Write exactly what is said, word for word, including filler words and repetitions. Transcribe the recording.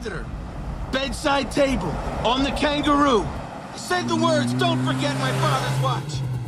breather, bedside table, on the kangaroo. Say the words, don't forget my father's watch.